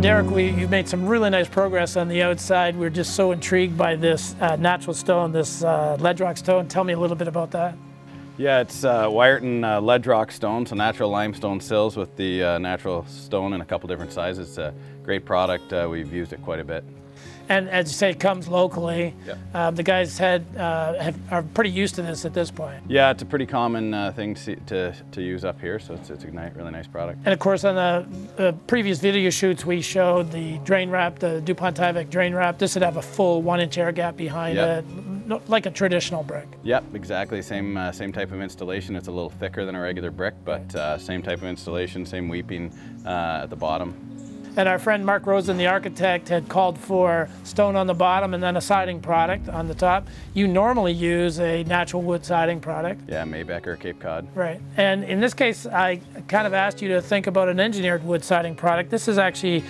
Derek, you've made some really nice progress on the outside. We're just so intrigued by this natural stone, this Ledgerock stone. Tell me a little bit about that. Yeah, it's Wiarton Ledgerock stone, so natural limestone sills with the natural stone in a couple different sizes. It's a great product. We've used it quite a bit. And as you say, it comes locally. Yep. The guys are pretty used to this at this point. Yeah, it's a pretty common thing to use up here, so it's a really nice product. And of course, on the previous video shoots, we showed the drain wrap, the Dupont Tyvek drain wrap. This would have a full 1-inch air gap behind it, like a traditional brick. Yep, exactly. Same type of installation. It's a little thicker than a regular brick, but same type of installation, same weeping at the bottom. And our friend Mark Rosen, the architect, had called for stone on the bottom and then a siding product on the top. You normally use a natural wood siding product. Yeah, Maibec or Cape Cod. Right. And in this case, I kind of asked you to think about an engineered wood siding product. This is actually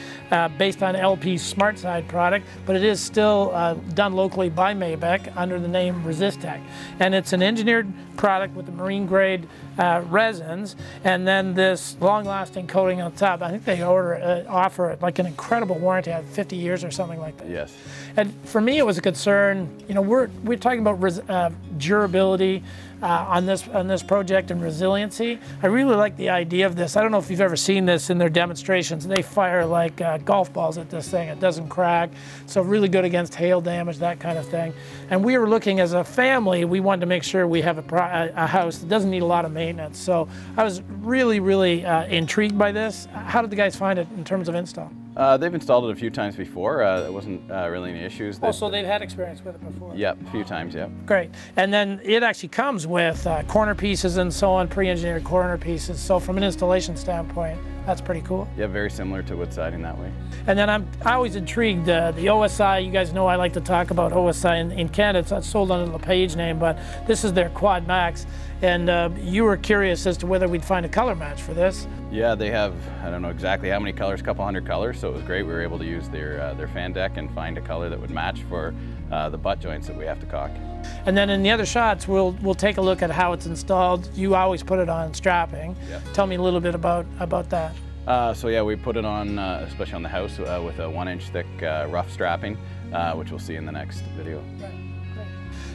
based on LP SmartSide product, but it is still done locally by Maibec under the name Resistech. And it's an engineered product with the marine grade resins, and then this long-lasting coating on top. I think they offer like an incredible warranty at 50 years or something like that. Yes. And for me, it was a concern. You know, we're talking about durability on this project and resiliency. I really like the idea of this. I don't know if you've ever seen this in their demonstrations. They fire like golf balls at this thing. It doesn't crack, so really good against hail damage, that kind of thing. And we were looking as a family. We wanted to make sure we have a house that doesn't need a lot of maintenance. So I was really intrigued by this. How did the guys find it in terms of install? They've installed it a few times before. There wasn't really any issues. Oh, so they've had experience with it before? Yep, a few times, yeah. Great. And then it actually comes with corner pieces and so on, pre-engineered corner pieces. So from an installation standpoint, that's pretty cool. Yeah, very similar to wood siding that way. And then I'm always intrigued, the OSI, you guys know I like to talk about OSI in Canada. It's not sold under the LePage name, but this is their Quad Max. And you were curious as to whether we'd find a color match for this. Yeah, they have, I don't know exactly how many colors, a couple hundred colors, so it was great. We were able to use their fan deck and find a color that would match for the butt joints that we have to caulk. And then in the other shots, we'll take a look at how it's installed. You always put it on strapping. Yeah. Tell me a little bit about that. So yeah, we put it on, especially on the house, with a 1-inch thick rough strapping, which we'll see in the next video. Right.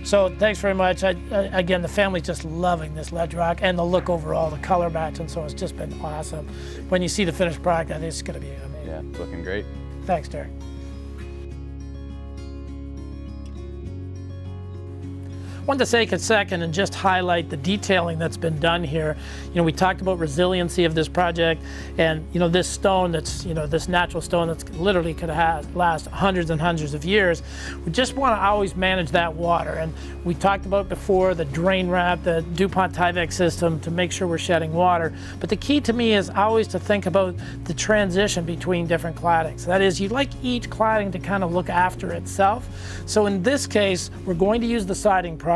So thanks very much. Again, the family's just loving this Ledgerock and the look overall, the color match, and so it's just been awesome. When you see the finished product, I think it's going to be amazing. Yeah, it's looking great. Thanks, Derek. I wanted to take a second and just highlight the detailing that's been done here. You know, we talked about resiliency of this project, and you know, this stone that's, you know, this natural stone that's literally could have last hundreds and hundreds of years. We just want to always manage that water, and we talked about before the drain wrap, the Dupont Tyvek system to make sure we're shedding water. But the key to me is always to think about the transition between different claddings. That is, you like each cladding to kind of look after itself. So in this case, we're going to use the siding product.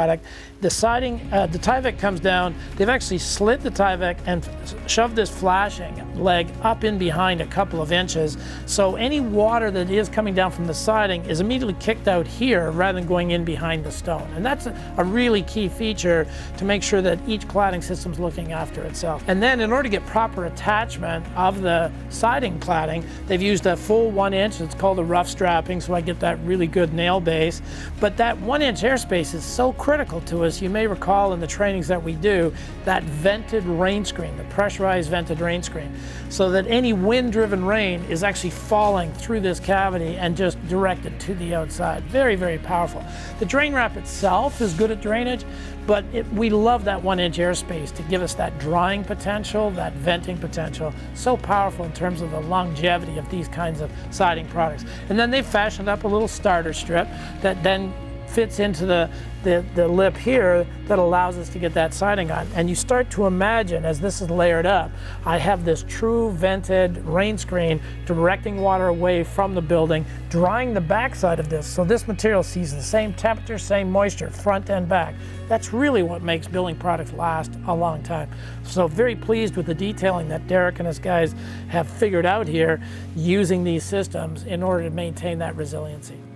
The siding, the Tyvek comes down. They've actually slid the Tyvek and shoved this flashing leg up in behind a couple of inches. So any water that is coming down from the siding is immediately kicked out here rather than going in behind the stone. And that's a really key feature to make sure that each cladding system is looking after itself. And then in order to get proper attachment of the siding cladding, they've used a full 1 inch. It's called a rough strapping, so I get that really good nail base. But that 1-inch airspace is so critical to us. You may recall in the trainings that we do, that vented rain screen, the pressurized vented rain screen, so that any wind-driven rain is actually falling through this cavity and just directed to the outside. Very, very powerful. The drain wrap itself is good at drainage, but we love that 1-inch airspace to give us that drying potential, that venting potential. So powerful in terms of the longevity of these kinds of siding products. And then they fashioned up a little starter strip that then fits into the lip here that allows us to get that siding on. And you start to imagine, as this is layered up, I have this true vented rain screen directing water away from the building, drying the backside of this, so this material sees the same temperature, same moisture, front and back. That's really what makes building products last a long time. So very pleased with the detailing that Derek and his guys have figured out here using these systems in order to maintain that resiliency.